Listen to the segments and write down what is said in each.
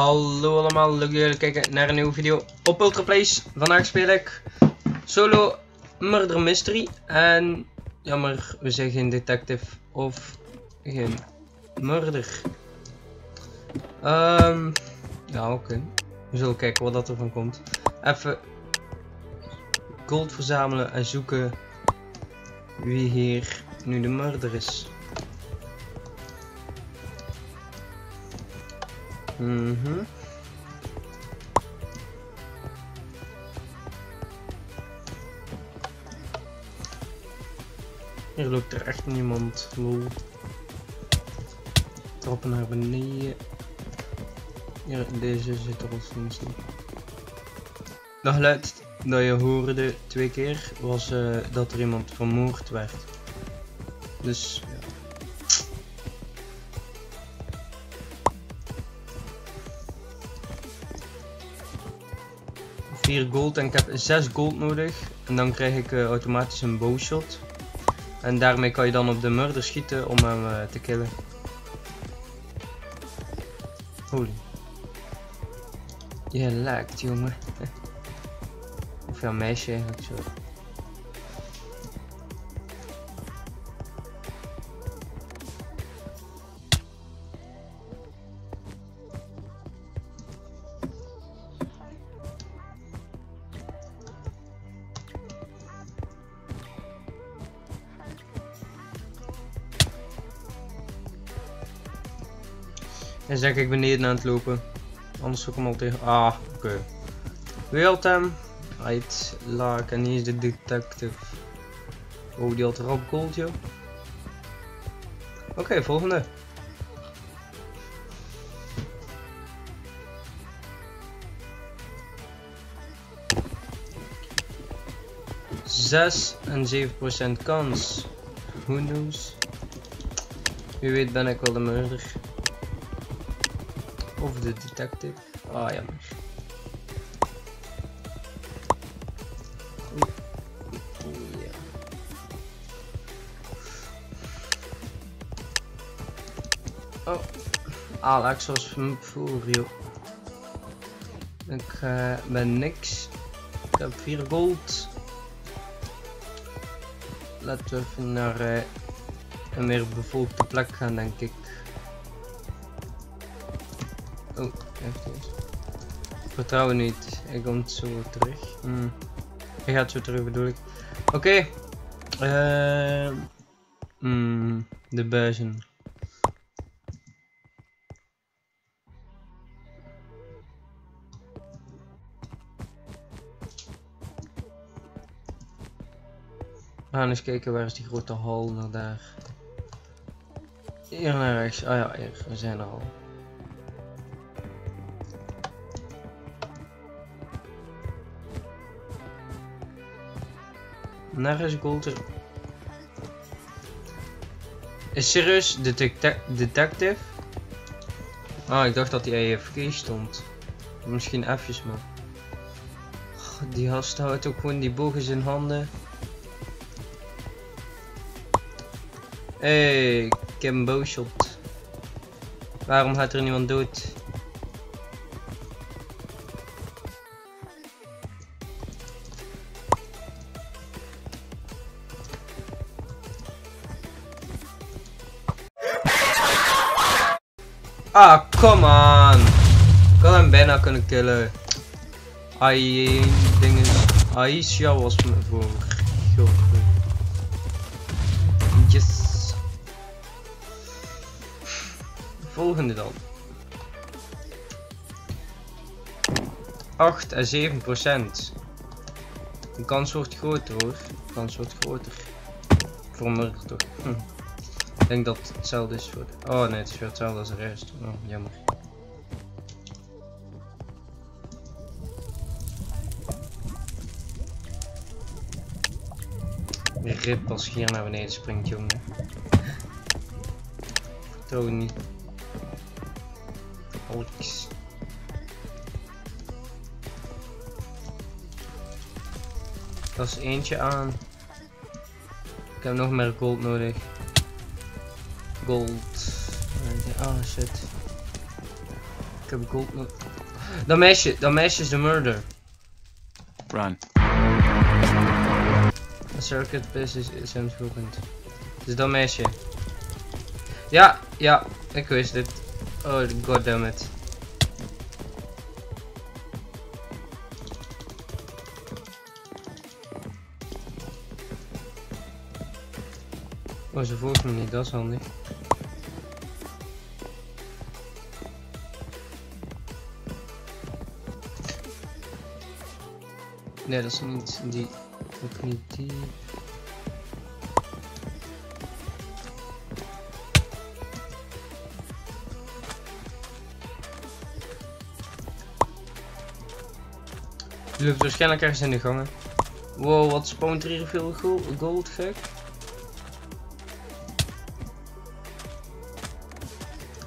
Hallo allemaal, leuk dat jullie kijken naar een nieuwe video op Ultraplace. Vandaag speel ik Solo Murder Mystery. En jammer, we zijn geen detective of geen murder. Ja, oké. We zullen kijken wat dat ervan komt. Even gold verzamelen en zoeken wie hier nu de murder is. Hier loopt er echt niemand. Lol. Trappen naar beneden. Hier, deze zit er ons niet. Dat geluid dat je hoorde 2 keer was dat er iemand vermoord werd. Dus ja. Gold en ik heb 6 gold nodig en dan krijg ik automatisch een bowshot en daarmee kan je dan op de murder schieten om hem te killen. Holy, je lijkt jongen. Of ja, meisje eigenlijk zo. Hij is denk ik beneden aan het lopen. Anders zoek ik hem al tegen. Ah, oké. Wilt hem. Uit. Laak. En hier is de detective. Oh, die had erop gold, joh. Oké, volgende. Zes en 7% kans. Who knows? Wie weet ben ik wel de murder. Of de detective. Ah, jammer. Ja. Oh. Alex was voor joh. Ik ben niks. Ik heb 4 gold. Laten we even naar een meer bevolkte plek gaan, denk ik. Oh, even. Vertrouwen niet. Hij komt zo terug. Hij gaat zo terug, bedoel ik. Oké. De buizen. We gaan eens kijken, waar is die grote hal naar daar. Hier naar rechts. Ah ja, hier. We zijn er al. Nergens gold er. Is serieus de detective? Ah, ik dacht dat hij AFK stond. Misschien even, maar. Oh, die gast houdt ook gewoon die boog in zijn handen. Hey, ik heb een bowshot. Waarom gaat er niemand dood? Ah, come on! Ik had hem bijna kunnen killen. Ai, dingen. Aisha was me voor. Goh. Yes. Volgende dan. 8 en 7%. De kans wordt groter hoor. De kans wordt groter. Voor murder toch. Ik denk dat het hetzelfde is voor de... Oh nee, het is weer hetzelfde als de rest. Oh, jammer. De rip als hier naar beneden springt, jongen. Vertrouw niet. Alex. Dat is eentje aan. Ik heb nog meer gold nodig. Gold. Oh shit. Ik heb een gold nodig. Dat meisje is de murder. Run. The circuit piece is ontgoogend. Dus dat meisje. Ja, ik wist het. Oh, goddammit. Oh, ze volgt me niet, dat is handig. Nee, dat is niet die. Ook niet die. Die loopt waarschijnlijk ergens in de gangen. Wow, wat spawnt er hier veel gold, gek.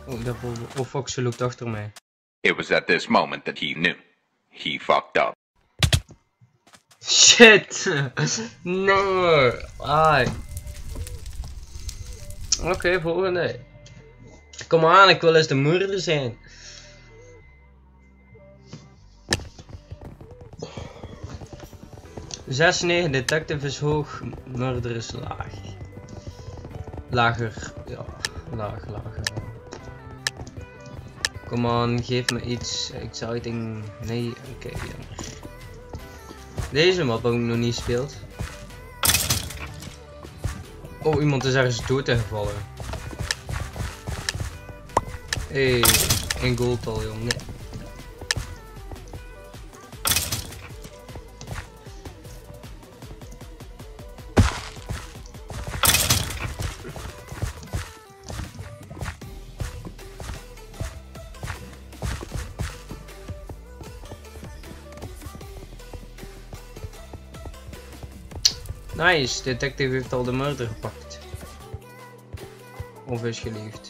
Oh, dat voelde. Oh, fuck, ze loopt achter mij. It was at this moment that he knew. He fucked up. Shit! No! Ai. Oké, volgende. Kom aan, ik wil eens de murder zijn. Oh. 6-9, detective is hoog, murder is laag. Lager, ja, lager. Kom aan, geef me iets exciting. Nee, oké, jammer. Deze map ook nog niet speelt. Oh, iemand is ergens dood ingevallen. Hé, hey, geen gold al, jongen. Nee. Nice, detective heeft al de murder gepakt. Of is geliefd.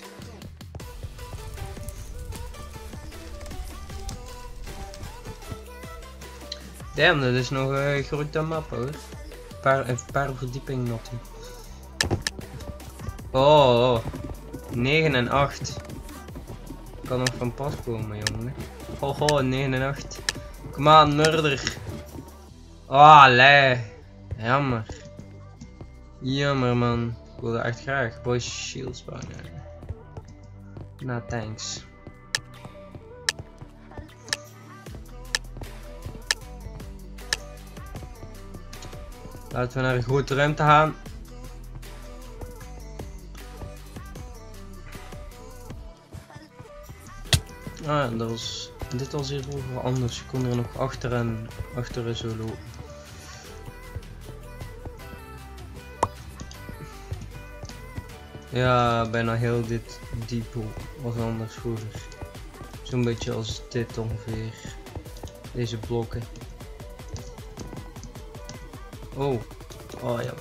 Damn, dat is nog groot dan map hoor. Een paar verdiepingen nog. Oh, 9 en 8. Kan nog van pas komen, jongen. Hoho, 9 en 8. Kom aan, murder. Ah, lei. Jammer man, ik wilde echt graag. Boy, shield spawner. Nou, thanks. Laten we naar een grote ruimte gaan. Ah, dat was... Dit was hier vroeger anders. Je kon er nog achteren zo lopen. Ja, bijna heel dit diep was anders vroeger. Zo'n beetje als dit ongeveer. Deze blokken. Oh ja.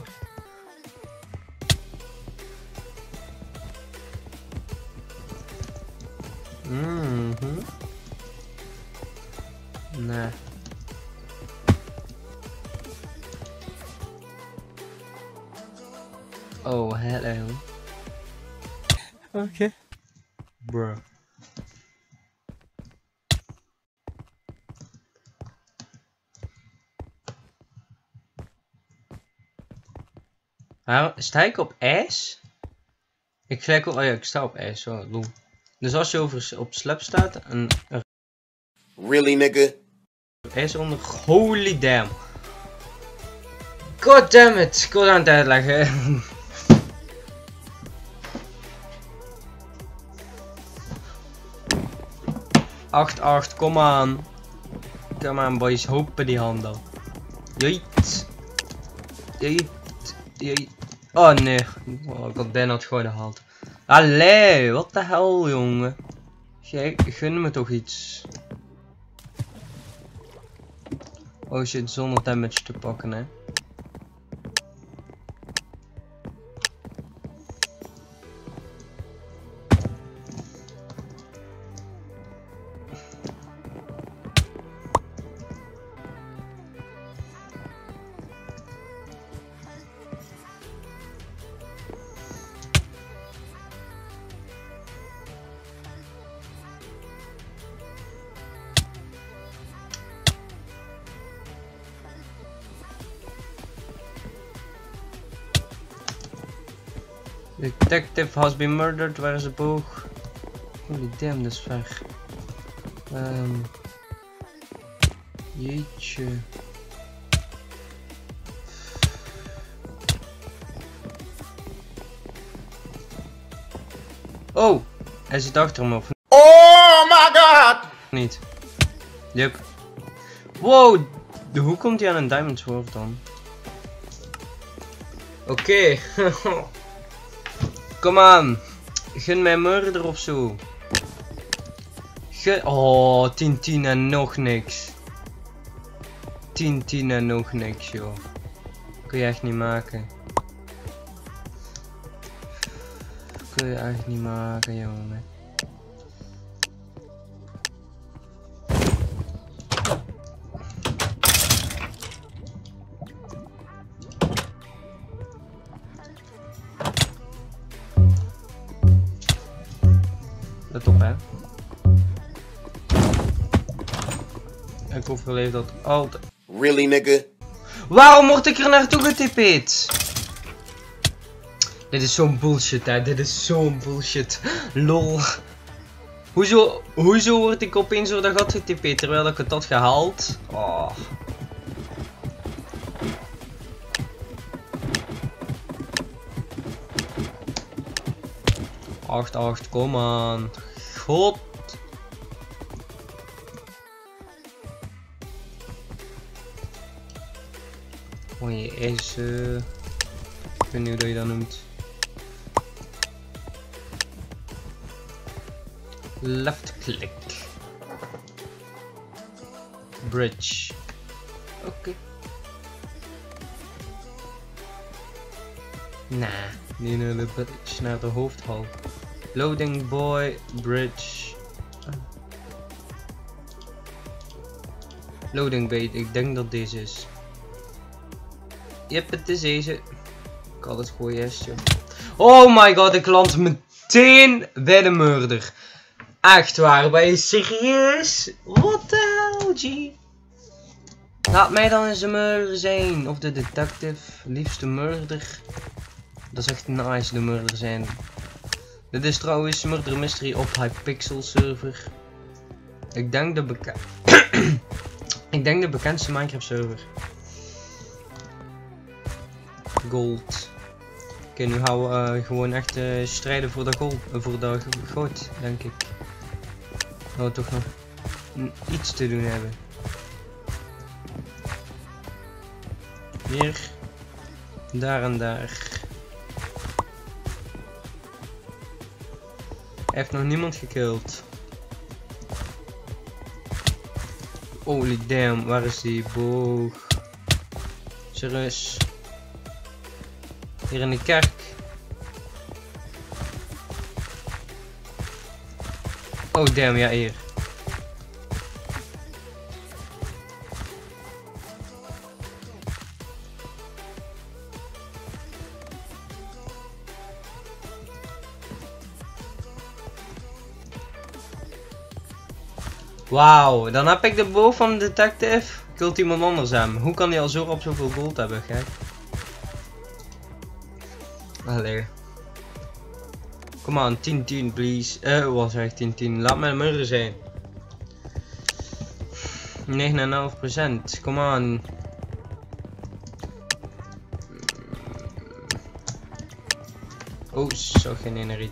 Nee. Oh, hello. Oké. Bruh. Sta ik op ijs? Oh ja, ik sta op ijs. Zo. Dus als je op slap staat en... Really, nigga? Ijs onder... Holy damn. God damn it. Ik wil aan het uitleggen. Kom aan. Kom aan boys, hopen die handel. Jeet. Oh nee, oh, ik had bijna het gooi gehaald. Allee, wat de hel jongen. Jij gun me toch iets. Oh shit, zonder damage te pakken hè. Detective has been murdered. Waar is de boog? Holy damn, dat is ver. Jeetje. Oh, hij zit achter hem of niet? Oh my god! Niet. Yep. Wow, hoe komt hij aan een diamond sword dan? Oké. Kom aan. Gun mij murder of zo. Oh, 10-10 en nog niks. 10-10 en nog niks, joh. Kun je echt niet maken. Kun je echt niet maken, jongen. Let op, hè. Ik overleef dat altijd. Really, nigga? Waarom word ik er naartoe getipeerd? Dit is zo'n bullshit, hè. Dit is zo'n bullshit. Lol. Hoezo word ik opeens door dat gat getipeerd terwijl ik het had gehaald? Oh. Acht, acht, kom aan. God. Mooie ijzer. Ik weet niet hoe dat je dat noemt. Left click. Bridge. Oké. Nah, nu naar de bridge, naar de hoofdhal. Loading boy, bridge. Loading bait, ik denk dat deze is. Yep, het is deze. Ik had het goede hestje. Oh my god, ik land meteen bij de murder. Echt waar, ben je serieus? What the hell, G? Laat mij dan eens de murder zijn. Of de detective. Liefst de murder. Dat is echt nice, de murder zijn. Dit is trouwens Murder Mystery op Hypixel server. Ik denk de bekendste Minecraft server. Gold. Oké, nu gaan we gewoon echt strijden voor dat gold, voor dat goud, denk ik. Nou, we toch nog iets te doen hebben. Hier, daar en daar. Hij heeft nog niemand gekillt. Holy damn, waar is die boog? Serieus. Hier in de kerk. Oh damn, ja hier. Wauw, dan heb ik de boog van de detective. Kult iemand anders hem. Hoe kan hij al zo op zoveel gold hebben, gek? Allee. Kom aan, 10-10 please. Was echt 10-10. Laat mij de murder zijn. 9,5%. Kom aan. Oh, zo geen energie.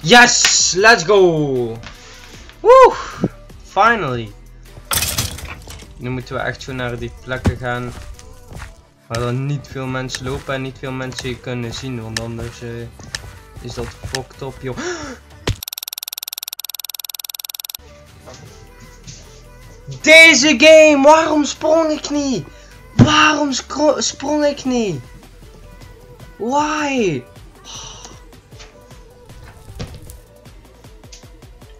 Yes! Let's go! Woe! Finally! Nu moeten we echt zo naar die plekken gaan. Waar dan niet veel mensen lopen en niet veel mensen je kunnen zien, want anders is dat fucked up, joh. Deze game, waarom sprong ik niet? Waarom sprong ik niet? Why?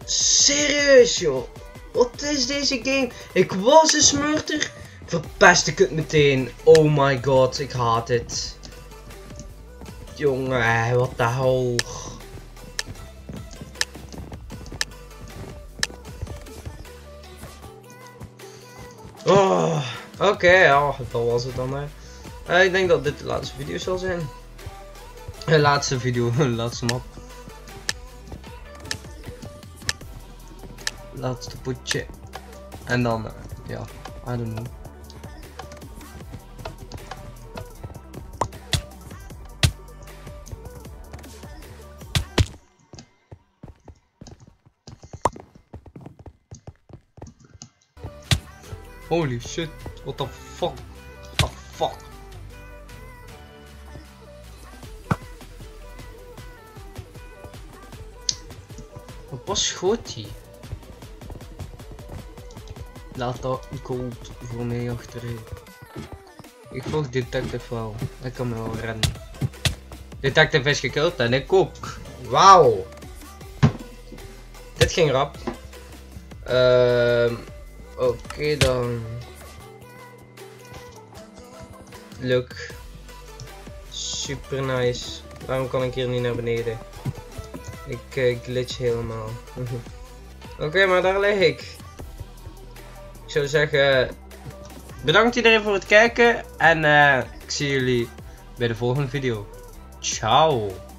Serieus, joh. Wat is deze game? Ik was een smurter. Verpest ik het meteen. Oh my god, ik haat het. Jongen, wat de hel. Oh, oké, ja, dat was het dan. Ik denk dat dit de laatste video zal zijn. Laatste video, laatste map. Laatste potje. En dan, ja, I don't know. Holy shit, what the fuck? What the fuck? Wat schoot hij? Laat dat gold voor mij achterin. Ik volg detective wel. Hij kan me wel rennen. Detective is gekild en ik ook. Wauw. Dit ging rap. Oké dan. Leuk. Super nice. Waarom kan ik hier niet naar beneden? Ik glitch helemaal. Oké, maar daar lig ik. Ik zou zeggen, bedankt iedereen voor het kijken. En ik zie jullie bij de volgende video. Ciao.